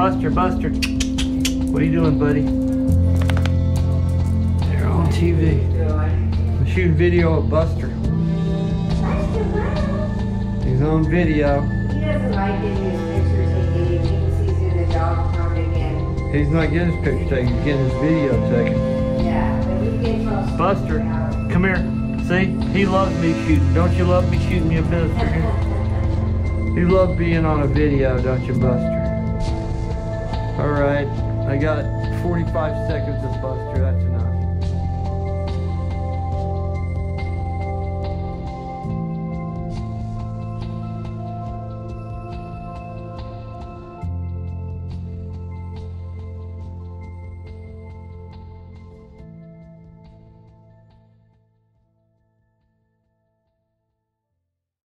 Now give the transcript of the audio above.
Buster. What are you doing, buddy? They're on TV. I'm shooting video of Buster. He's on video. He doesn't like getting his pictures taken. He thinks he's in the dog park again. He's not getting his picture taken. He's getting his video taken. Yeah, but we get close. Buster, come here. See, he loves me shooting. Don't you love me shooting me a picture? You love being on a video, don't you, Buster? All right, I got 45 seconds of Buster.